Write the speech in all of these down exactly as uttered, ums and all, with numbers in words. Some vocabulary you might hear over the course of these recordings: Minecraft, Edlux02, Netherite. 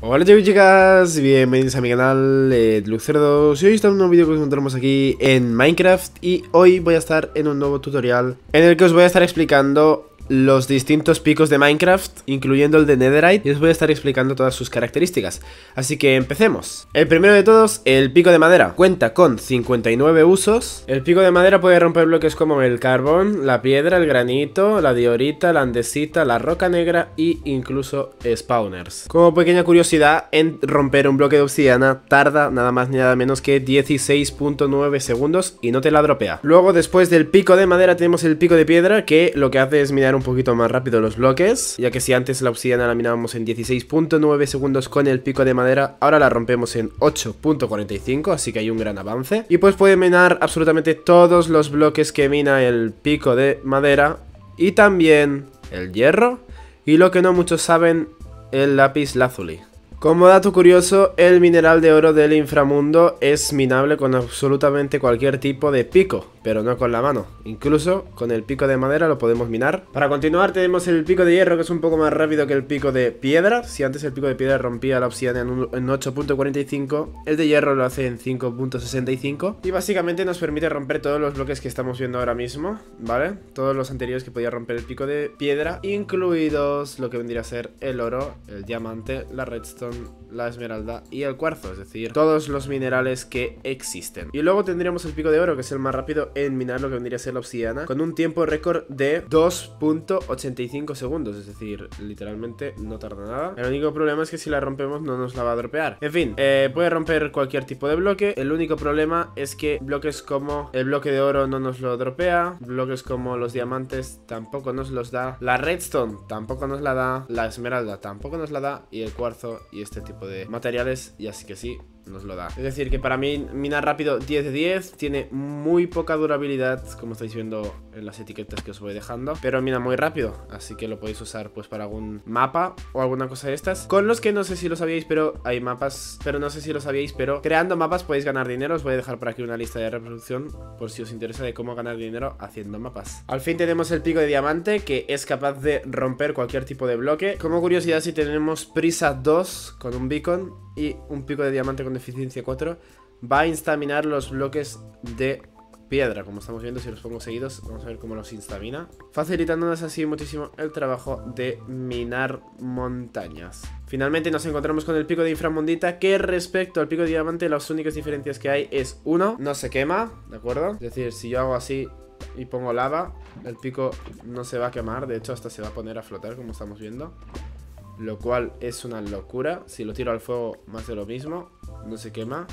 Hola chicos y chicas, bienvenidos a mi canal Edlux cero dos. Y hoy está un nuevo vídeo que os encontramos aquí en Minecraft. Y hoy voy a estar en un nuevo tutorial en el que os voy a estar explicando los distintos picos de Minecraft, incluyendo el de Netherite, y os voy a estar explicando todas sus características. Así que empecemos. El primero de todos, el pico de madera. Cuenta con cincuenta y nueve usos. El pico de madera puede romper bloques como el carbón, la piedra, el granito, la diorita, la andesita, la roca negra e incluso spawners. Como pequeña curiosidad, en romper un bloque de obsidiana tarda nada más ni nada menos que dieciséis punto nueve segundos y no te la dropea. Luego, después del pico de madera, tenemos el pico de piedra, que lo que hace es minar un poquito más rápido los bloques, ya que si antes la obsidiana la minábamos en dieciséis punto nueve segundos con el pico de madera, ahora la rompemos en ocho punto cuarenta y cinco, así que hay un gran avance. Y pues puede minar absolutamente todos los bloques que mina el pico de madera, y también el hierro, y lo que no muchos saben, el lápiz lazuli. Como dato curioso, el mineral de oro del inframundo es minable con absolutamente cualquier tipo de pico, pero no con la mano. Incluso con el pico de madera lo podemos minar. Para continuar, tenemos el pico de hierro, que es un poco más rápido que el pico de piedra. Si antes el pico de piedra rompía la obsidiana en, en ocho punto cuarenta y cinco, el de hierro lo hace en cinco punto sesenta y cinco. Y básicamente nos permite romper todos los bloques que estamos viendo ahora mismo, ¿vale? Todos los anteriores que podía romper el pico de piedra, incluidos lo que vendría a ser el oro, el diamante, la redstone, la esmeralda y el cuarzo, es decir, todos los minerales que existen. Y luego tendríamos el pico de oro, que es el más rápido en minar lo que vendría a ser la obsidiana, con un tiempo récord de dos punto ochenta y cinco segundos, es decir, literalmente no tarda nada. El único problema es que si la rompemos no nos la va a dropear. En fin, eh, puede romper cualquier tipo de bloque. El único problema es que bloques como el bloque de oro no nos lo dropea, bloques como los diamantes tampoco nos los da, la redstone tampoco nos la da, la esmeralda tampoco nos la da, y el cuarzo y este tipo de materiales, y así que sí nos lo da. Es decir, que para mí minar rápido diez de diez, tiene muy poca durabilidad, como estáis viendo en las etiquetas que os voy dejando, pero mina muy rápido, así que lo podéis usar pues para algún mapa o alguna cosa de estas, con los que no sé si lo sabíais, pero hay mapas, pero no sé si lo sabíais, pero creando mapas podéis ganar dinero. Os voy a dejar por aquí una lista de reproducción por si os interesa de cómo ganar dinero haciendo mapas. Al fin tenemos el pico de diamante, que es capaz de romper cualquier tipo de bloque. Como curiosidad, si tenemos prisa dos con un beacon y un pico de diamante con eficiencia cuatro, va a instaminar los bloques de piedra, como estamos viendo. Si los pongo seguidos, vamos a ver cómo los instamina, facilitándonos así muchísimo el trabajo de minar montañas. Finalmente nos encontramos con el pico de inframundita, que respecto al pico de diamante, las únicas diferencias que hay es, uno, no se quema, ¿de acuerdo? Es decir, si yo hago así y pongo lava, el pico no se va a quemar, de hecho hasta se va a poner a flotar, como estamos viendo, lo cual es una locura. Si lo tiro al fuego, más de lo mismo, no se quema,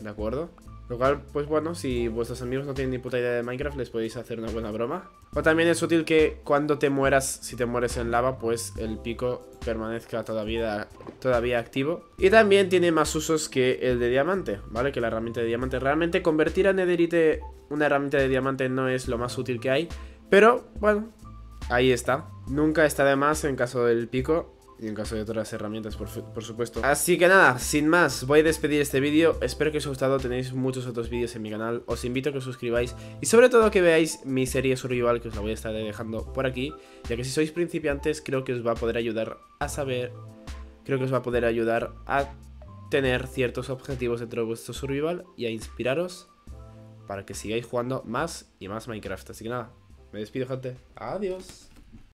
¿de acuerdo? Lo cual, pues bueno, si vuestros amigos no tienen ni puta idea de Minecraft, les podéis hacer una buena broma. O también es útil que cuando te mueras, si te mueres en lava, pues el pico permanezca todavía, todavía activo. Y también tiene más usos que el de diamante, ¿vale? Que la herramienta de diamante. Realmente convertir a netherite una herramienta de diamante no es lo más útil que hay, pero bueno, ahí está. Nunca está de más en caso del pico y en caso de otras herramientas, por, por supuesto. Así que nada, sin más, voy a despedir este vídeo. Espero que os haya gustado, tenéis muchos otros vídeos en mi canal. Os invito a que os suscribáis y sobre todo que veáis mi serie survival, que os la voy a estar dejando por aquí, ya que si sois principiantes creo que os va a poder ayudar a saber, creo que os va a poder ayudar a tener ciertos objetivos dentro de vuestro survival y a inspiraros para que sigáis jugando más y más Minecraft. Así que nada, me despido, gente. Adiós.